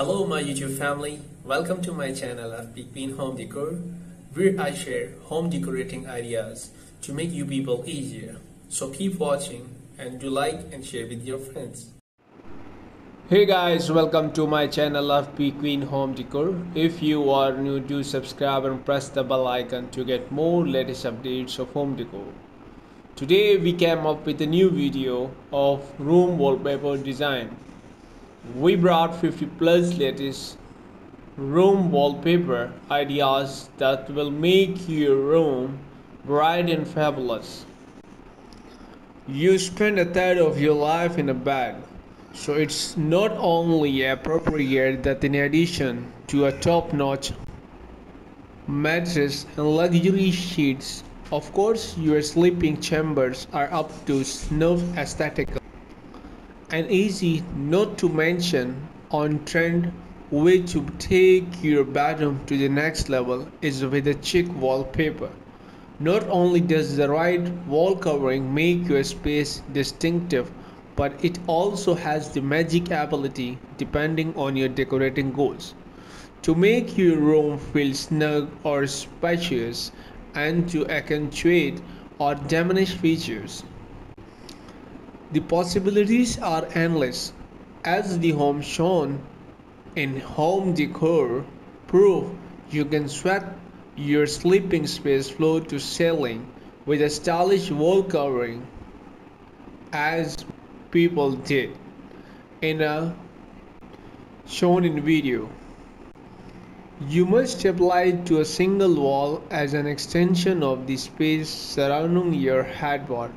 Hello my YouTube family, welcome to my channel FP Queen Home Decor, where I share home decorating ideas to make you people easier. So keep watching and do like and share with your friends. Hey guys, welcome to my channel FP Queen Home Decor. If you are new, do subscribe and press the bell icon to get more latest updates of home decor. Today we came up with a new video of room wallpaper design. We brought 50 plus latest room wallpaper ideas that will make your room bright and fabulous. You spend a third of your life in a bed, so it's not only appropriate that in addition to a top-notch mattress and luxury sheets, of course your sleeping chambers are up to snuff aesthetically and easy, not to mention on trend way to take your bedroom to the next level is with a chic wallpaper. Not only does the right wall covering make your space distinctive, but it also has the magic ability depending on your decorating goals to make your room feel snug or spacious and to accentuate or diminish features. The possibilities are endless, as the home shown in Home Decor prove you can sweat your sleeping space floor to ceiling with a stylish wall covering, as people did in a shown in video. You must apply to a single wall as an extension of the space surrounding your headboard.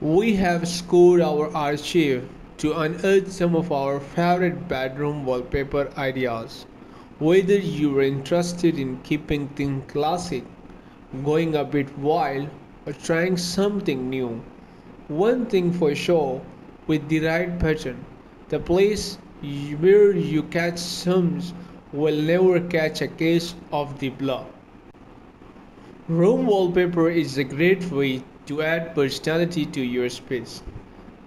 We have scoured our archive to unearth some of our favorite bedroom wallpaper ideas. Whether you are interested in keeping things classic, going a bit wild, or trying something new, one thing for sure, with the right pattern, the place where you catch sums will never catch a case of the block. Room wallpaper is a great way to add personality to your space.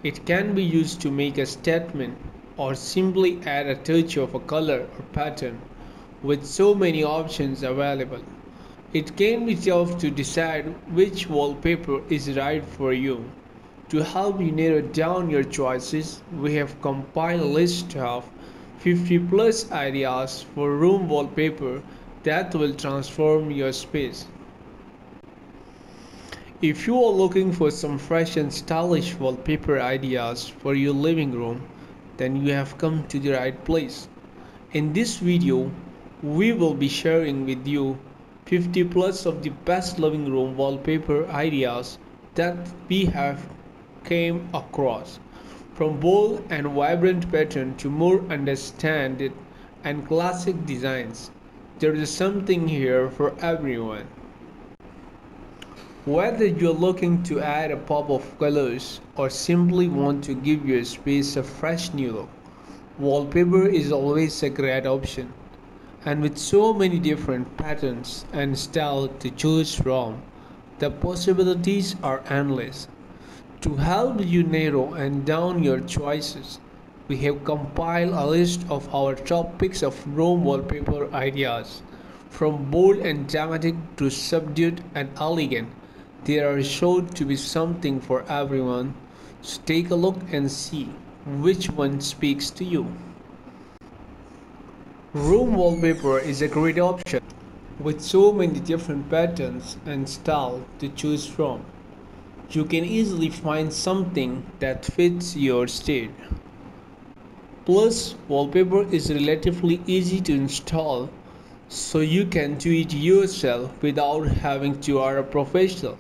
It can be used to make a statement or simply add a touch of a color or pattern. With so many options available, it can be tough to decide which wallpaper is right for you. To help you narrow down your choices, we have compiled a list of 50 plus ideas for room wallpaper that will transform your space. If you are looking for some fresh and stylish wallpaper ideas for your living room, then you have come to the right place. In this video, we will be sharing with you 50 plus of the best living room wallpaper ideas that we have came across. From bold and vibrant pattern to more understanding and classic designs, there is something here for everyone. Whether you're looking to add a pop of colors or simply want to give your space a fresh new look, wallpaper is always a great option. And with so many different patterns and styles to choose from, the possibilities are endless. To help you narrow and down your choices, we have compiled a list of our top picks of room wallpaper ideas. From bold and dramatic to subdued and elegant, there are sure to be something for everyone, so take a look and see which one speaks to you. Room wallpaper is a great option with so many different patterns and styles to choose from. You can easily find something that fits your state. Plus, wallpaper is relatively easy to install, so you can do it yourself without having to hire a professional.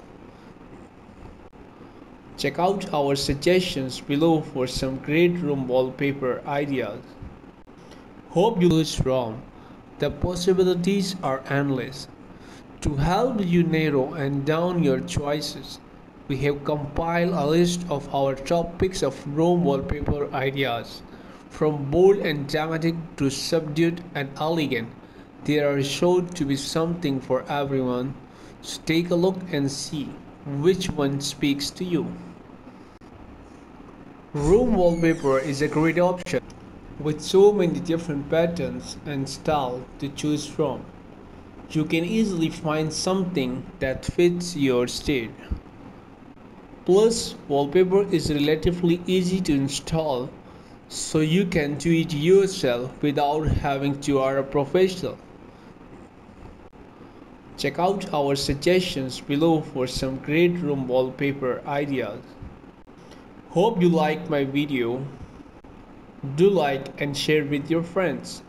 Check out our suggestions below for some great room wallpaper ideas. Hope you choose from. The possibilities are endless. To help you narrow and down your choices, we have compiled a list of our top picks of room wallpaper ideas. From bold and dramatic to subdued and elegant, there are sure to be something for everyone, so take a look and see which one speaks to you. Room wallpaper is a great option with so many different patterns and styles to choose from. You can easily find something that fits your style. Plus, wallpaper is relatively easy to install, so you can do it yourself without having to hire a professional. Check out our suggestions below for some great room wallpaper ideas. Hope you liked my video. Do like and share with your friends.